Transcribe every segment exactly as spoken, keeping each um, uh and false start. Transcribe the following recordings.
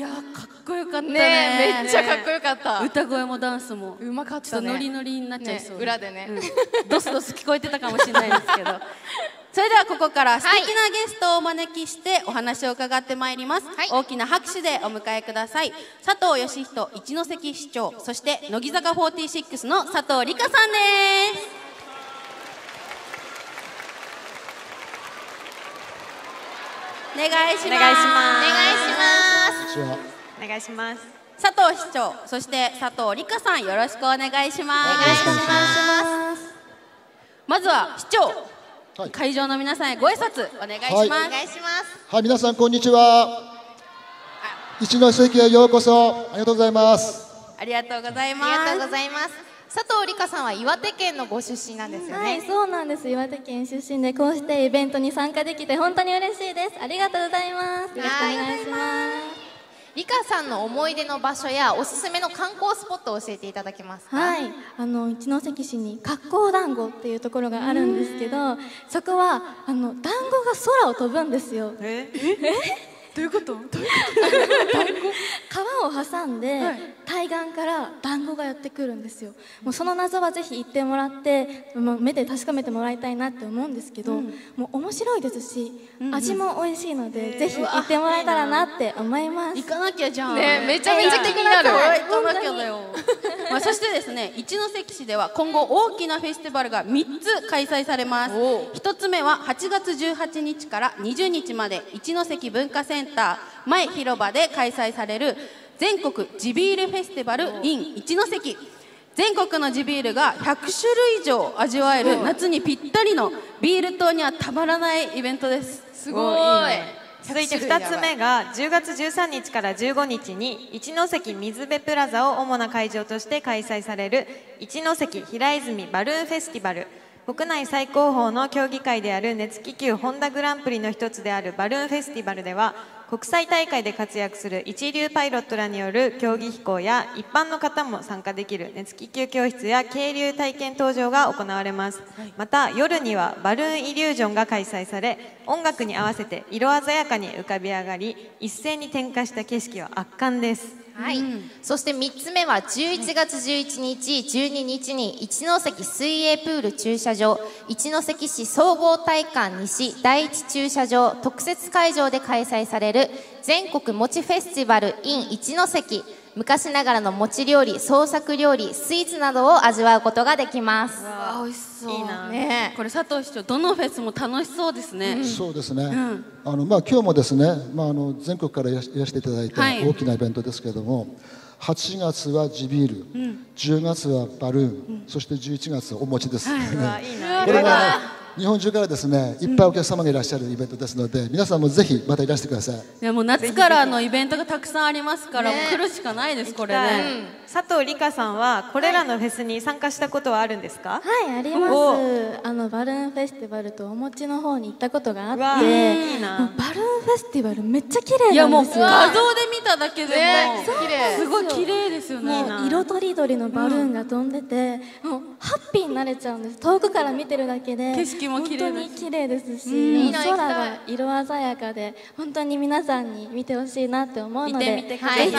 やー、かっこよかった ね, ねめっちゃかっこよかった、ね、歌声もダンスもうまかったね。ちょっとノリノリになっちゃいそう、ねね、裏でね、うん、ドスドス聞こえてたかもしれないですけどそれではここから素敵なゲストをお招きしてお話を伺ってまいります、はい、大きな拍手でお迎えください。佐藤義人一関市長、そして乃木坂フォーティーシックスの佐藤理香さんです。お願いします。お願いします。お願いします。お願いします。佐藤市長、そして佐藤理香さん、よろしくお願いします。お願いします。まずは市長、はい、会場の皆さんへご挨拶お願いします。はい、お願いします。はい、皆さんこんにちは。一関へようこそ。ありがとうございます。ありがとうございます。ありがとうございます。佐藤理香さんは岩手県のご出身なんですよね。はい、そうなんです。岩手県出身でこうしてイベントに参加できて本当に嬉しいです。ありがとうございます。よろしくお願いします。理香さんの思い出の場所やおすすめの観光スポットを教えていただけますか。はい、あの一関市に格好団子っていうところがあるんですけど、そこはあの団子が空を飛ぶんですよ。ええどういうこと？川を挟んで、はい、対岸から団子がやってくるんですよ。もうその謎はぜひ行ってもらってもう目で確かめてもらいたいなって思うんですけど、うん、もう面白いですし、うん、味も美味しいので、うん、ぜひ行ってもらえたらなって思います。行かなきゃじゃん、ね、めちゃめちゃ気になる。行かなきゃだよまあそしてですね、一関市では今後大きなフェスティバルがみっつ開催されます。ひとつめははちがつじゅうはちにちからにじゅうにちまで一関文化センターセンター前広場で開催される全国地ビールフェスティバル in 一関。全国の地ビールがひゃくしゅるい以上味わえる夏にぴったりのビール糖にはたまらないイベントです。すごい。続いてふたつめがじゅうがつじゅうさんにちからじゅうごにちに一関水辺プラザを主な会場として開催される一関平泉バルーンフェスティバル。国内最高峰の競技会である熱気球ホンダグランプリの一つであるバルーンフェスティバルでは、国際大会で活躍する一流パイロットらによる競技飛行や一般の方も参加できる熱気球教室や渓流体験搭乗が行われます。また夜にはバルーンイリュージョンが開催され、音楽に合わせて色鮮やかに浮かび上がり、一斉に点火した景色は圧巻です。はい、うん、そしてみっつめはじゅういちがつじゅういちにち、じゅうににちに一関水泳プール駐車場、一関市総合体育館西第一駐車場特設会場で開催される全国もちフェスティバル in 一関。昔ながらのもち料理、創作料理、スイーツなどを味わうことができます。わあ、美味しそう。いいな、ね、これ佐藤市長、どのフェスも楽しそうですね。うん、そうですね、うん、あのまあ今日もですね、まあ、あの全国からいらしていただいた大きなイベントですけれども、はい、はちがつは地ビール、うん、じゅうがつはバルーン、うん、そしてじゅういちがつお餅です、はい、わいいな。これは日本中からですね、いっぱいお客様がいらっしゃるイベントですので、うん、皆さんもぜひまたいらしてください。いや、もう夏からのイベントがたくさんありますから、ね、もう来るしかないです、これね。うん、佐藤理香さんはこれらのフェスに参加したことはあるんですか？はい、あります。あのバルーンフェスティバルとお餅の方に行ったことがあって、バルーンフェスティバルめっちゃ綺麗なんですよ。いや、もう画像で見ただけでも、ね、すごい綺麗ですよね。もう色とりどりのバルーンが飛んでて、うん、もうハッピーになれちゃうんです。遠くから見てるだけで景色本当に綺麗ですし、うん、空が色鮮やかで本当に皆さんに見てほしいなって思うので、ぜひぜひ見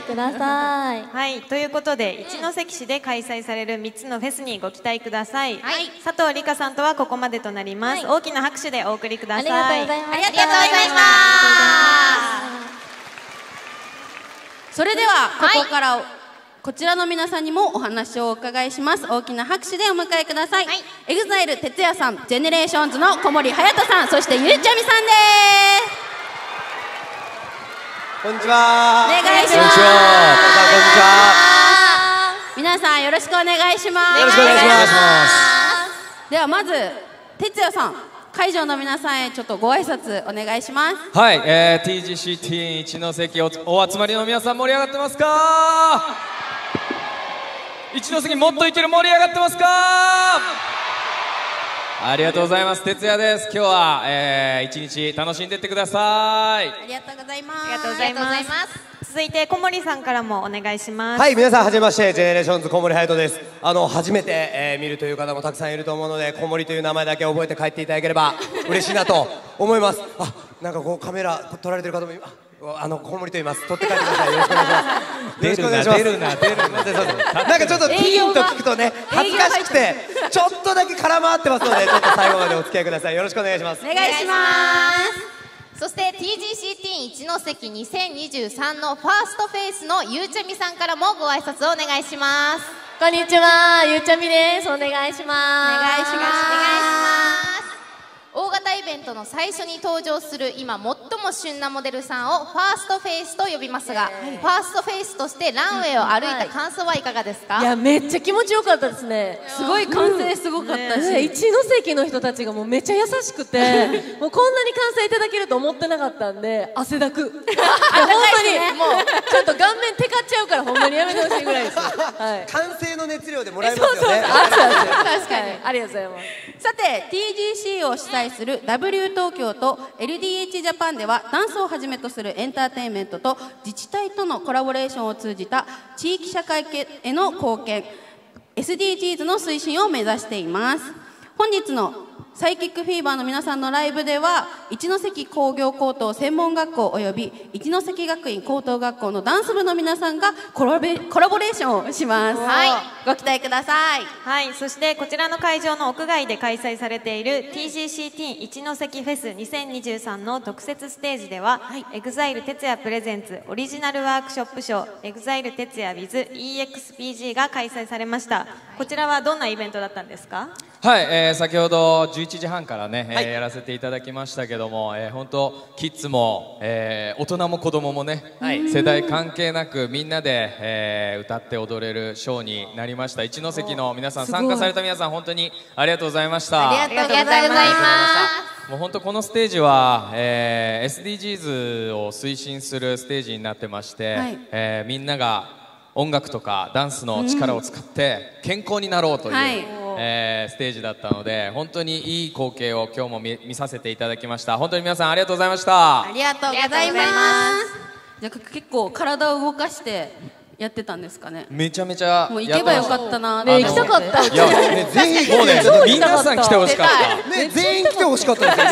てください。はい、ということで、うん、一関市で開催されるみっつのフェスにご期待ください。はい、佐藤理香さんとはここまでとなります。はい、大きな拍手でお送りください。ありがとうございました。それではここから、はい、こちらの皆さんにもお話をお伺いします。大きな拍手でお迎えください。はい、エグザイル テツヤ さん、 ジェネレーションズ の小森隼人さん、そしてゆうちゃみさんです。こんにちは。お願いします。こんにちは。皆さんよろしくお願いします。よろしくお願いします。ではまず テツヤ さん、会場の皆さんへちょっとご挨拶お願いします。はい、えー、ティージーシーティー 一関 お, お集まりの皆さん、盛り上がってますか？一関もっといける、盛り上がってますか？ありがとうございます。哲也です。今日は、えー、一日楽しんでってください。ありがとうございます。ありがとうございます。続いて小森さんからもお願いします。はい、皆さんはじめまして、ジェネレーションズ 小森隼人です。あの初めて、えー、見るという方もたくさんいると思うので、小森という名前だけ覚えて帰っていただければ嬉しいなと思います。あ、なんかこうカメラ撮られてる方もいます。あの小森と言います。取って帰ってください。よろしくお願いします。出るな出るな出るな。なんかちょっとティーンと聞くとね恥ずかしくてちょっとだけ空回ってますので、ちょっと最後までお付き合いください。よろしくお願いします。お願いします。そして ティージーシーティーン 一ノ関にせんにじゅうさんのファーストフェイスのゆうちゃみさんからもご挨拶をお願いします。こんにちは、ゆうちゃみです。お願いします。お願いします。お願いします。大型イベントの最初に登場する今最も旬なモデルさんをファーストフェイスと呼びますが、えー、ファーストフェイスとしてランウェイを歩いた感想はいかがですか？いや、めっちゃ気持ちよかったですね。すごい歓声すごかったし、うんね、一ノ関の人たちがもうめっちゃ優しくてもうこんなに歓声いただけると思ってなかったんで汗だく本当にもうちょっと顔面テカっちゃうからほんまにやめてほしいぐらいです、はい、歓声の熱量でもらえますよね。確かに、はい、ありがとうございます。さて ティージーシー を主体する ダブリュー 東京と エルディーエイチ ジャパンではダンスをはじめとするエンターテインメントと自治体とのコラボレーションを通じた地域社会への貢献 エスディージーズ の推進を目指しています。本日のサイキックフィーバーの皆さんのライブでは一ノ関工業高等専門学校および一ノ関学院高等学校のダンス部の皆さんがコラボレーションをします、はい、ご期待ください、はい、そしてこちらの会場の屋外で開催されている ティージーシーティー 一ノ関フェスにせんにじゅうさんの特設ステージでは、はい、エグザイル テツヤ プレゼンツオリジナルワークショップショー エグザイル テツヤ with イーエックスピージー が開催されました。こちらはどんなイベントだったんですか？はい、えー、先ほどじゅういちじはんからね、はい、えー、やらせていただきましたけども、えー、本当キッズも、えー、大人も子供もね、はい、世代関係なくみんなで、えー、歌って踊れるショーになりました。一ノ関の皆さん、参加された皆さん本当にありがとうございました。ありがとうございます。もう本当このステージは、えー、エスディージーズ を推進するステージになってまして、はい、えー、みんなが音楽とかダンスの力を使って健康になろうという、はい、えー、ステージだったので本当にいい光景を今日も 見, 見させていただきました。本当に皆さんありがとうございました。ありがとうございます。じゃあ結構体を動かしてやってたんですかね？めちゃめちゃもう行けばよかったな。行きたかった。全員もうね、皆さん来てほしかったね。全員来てほしかったで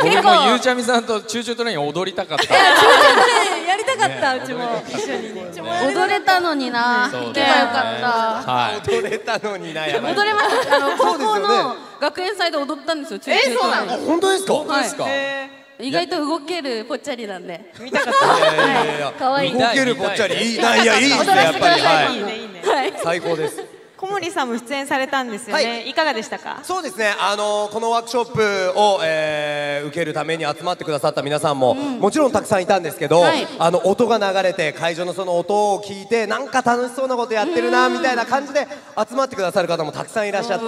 すよね。僕もゆうちゃみさんとチューチュートレイン踊りたかった。チューチュートレインやりたかった。うちも一緒に踊れたのにな。行けばよかった。踊れたのにな。踊れました。高校の学園祭で踊ったんですよ、チューチュートレイン。本当ですか？本当ですか？意外と動けるぽっちゃりなんで見たかった。可愛い。動けるぽっちゃりいいな。いや、いいですね、やっぱり。はい、最高です。小森さんも出演されたんですよね。いかがでしたか？そうですね、あのこのワークショップを、えー、受けるために集まってくださった皆さんも、うん、もちろんたくさんいたんですけど、はい、あの音が流れて会場のその音を聞いてなんか楽しそうなことやってるなみたいな感じで集まってくださる方もたくさんいらっしゃっ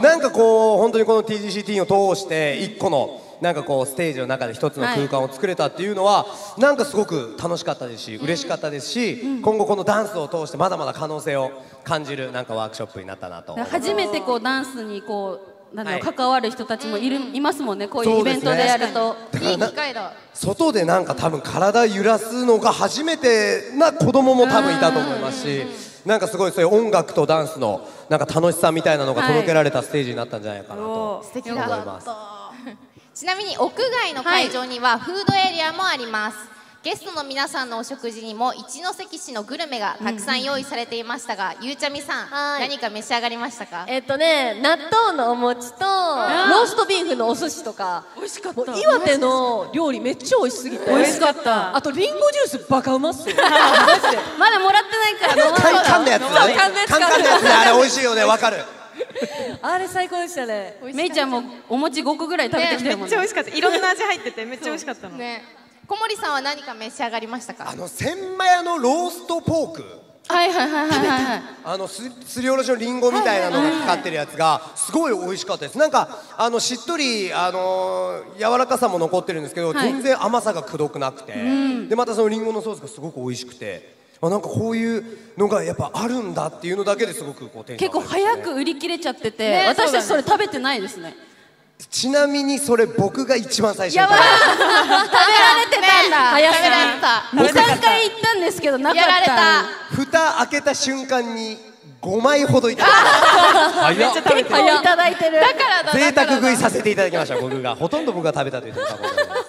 て、なんかこう本当にこの ティージーシーティー を通して一個のなんかこうステージの中で一つの空間を作れたっていうのは、はい、なんかすごく楽しかったですし嬉しかったですし、うん、今後このダンスを通してまだまだ可能性を感じるなんかワークショップになったなと。初めてこうダンスにこうなんだろう、はい、関わる人たちもいる、いますもんね。こういうイベントでやるといい機会だ。外でなんか多分体揺らすのが初めてな子供も多分いたと思いますし。なんかすごいそういう音楽とダンスのなんか楽しさみたいなのが届けられたステージになったんじゃないかなと思います。ちなみに屋外の会場にはフードエリアもあります。ゲストの皆さんのお食事にも一ノ関市のグルメがたくさん用意されていましたが、ゆうちゃみさん、何か召し上がりましたか？えっとね、納豆のお餅とローストビーフのお寿司とか。美味しかった。岩手の料理めっちゃ美味しすぎて。美味しかった。あとリンゴジュースバカうまっすよ。まだもらってないから。カンカンのやつあれ美味しいよね。わかる。あれ最高でしたね。めいちゃんもお餅ごこぐらい食べてきてもめっちゃ美味しかった。いろんな味入っててめっちゃ美味しかったの。小森さんは何か召し上がりましたか？あの千枚屋のローストポーク、はいはいはいはい、あのすりおろしのりんごみたいなのがかかってるやつがすごい美味しかったです。なんかあのしっとり、あのー、柔らかさも残ってるんですけど、はい、全然甘さがくどくなくて、うん、でまたそのりんごのソースがすごく美味しくて、あ、なんかこういうのがやっぱあるんだっていうのだけですごくこうテンション上がりましたね。結構早く売り切れちゃってて、ね、私たちそれ食べてないですね。ちなみにそれ僕が一番最初に食べられてたんだ。早くにさんかい行ったんですけどなかった。やられた。蓋開けた瞬間にごまいほどいただいてる。結構いただいてる。贅沢食いさせていただきました。僕がほとんど僕が食べたということで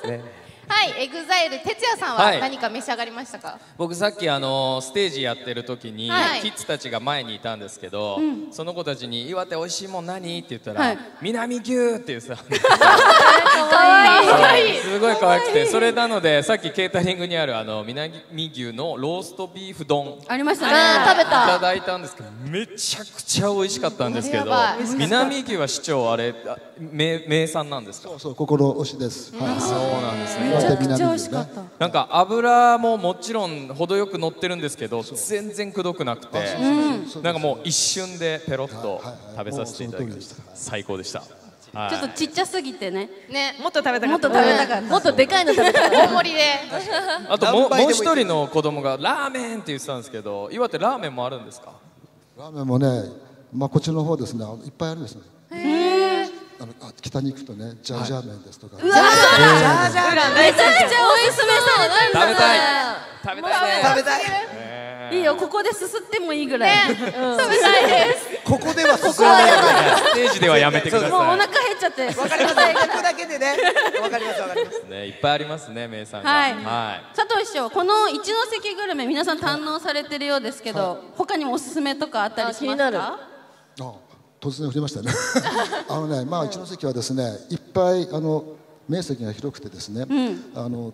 すね。い、エグザイル テツヤさんは何か召し上がりましたか？はい、僕さっきあのステージやってる時に、はい、キッズたちが前にいたんですけど、うん、その子たちに岩手おいしいもん何って言ったら、はい、南牛っていうさ可愛いすごい可愛くて、それなのでさっきケータリングにあるあの南牛のローストビーフ丼ありましたね。食べたいただいたんですけどめちゃくちゃ美味しかったんですけど、南牛は市長あれ名名産なんですか？そうそう心推しです。はい、そうなんですね。めちゃくちゃ美味しかった。なんか油ももちろん程よく乗ってるんですけど全然くどくなくて、なんかもう一瞬でペロッと食べさせていただきました。最高でした。はい、ちょっとちっちゃすぎてね。ね、もっと食べたかった。もっと食べたかった。もっとでかいの食べたかった。大盛りで。あともうもう一人の子供がラーメンって言ってたんですけど、岩手ラーメンもあるんですか？ラーメンもね、まあこっちの方ですね、いっぱいあるんですね。あのあ北に行くとね、ジャージャー麺ですとか。うわー、ジャージャー麺めちゃくちゃおいしそう。食べたい。食べたい。食べたい。いいよ、ここですすってもいいぐらい。食べたいです。ここではすすらない。ステージではやめてください。もうお腹減っちゃって。わかります。ここだけでね。わかりますわかります。ね、いっぱいありますね、名産が。はいはい。佐藤師匠、この一ノ関グルメ皆さん堪能されてるようですけど、他にもおすすめとかあったりしますか？突然降りましたねあのね、まあ一ノ関はですね、いっぱいあの面積が広くてですね、うん、あの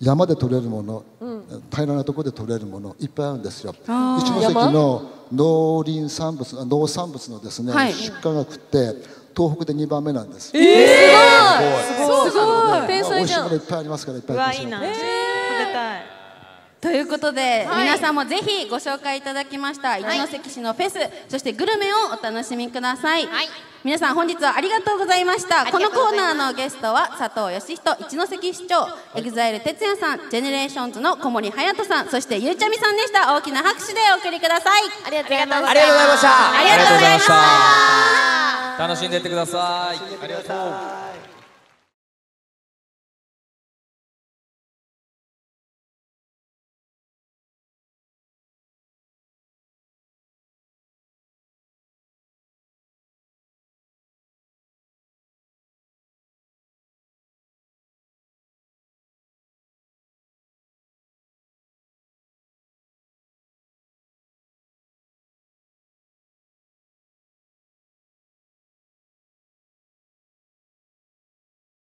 山で採れるもの、うん、平らなところで採れるものいっぱいあるんですよ。一ノ関の農林産物農産物のですね、はい、出荷額って東北でにばんめなんです。えー、すごいすごい天才じゃん。美味しいものいっぱいありますから、いっぱいありますよ。食べたい。ということで、はい、皆さんもぜひご紹介いただきました一ノ関市のフェス、はい、そしてグルメをお楽しみください。はい、皆さん本日はありがとうございました。このコーナーのゲストは佐藤義人一ノ関市長、はい、エグザイル テツヤさん、ジェネレーションズ の小森隼人さん、そしてゆうちゃみさんでした。大きな拍手でお送りください。ありがとうございました。ありがとうございました。楽しんでいってください。ありがとう。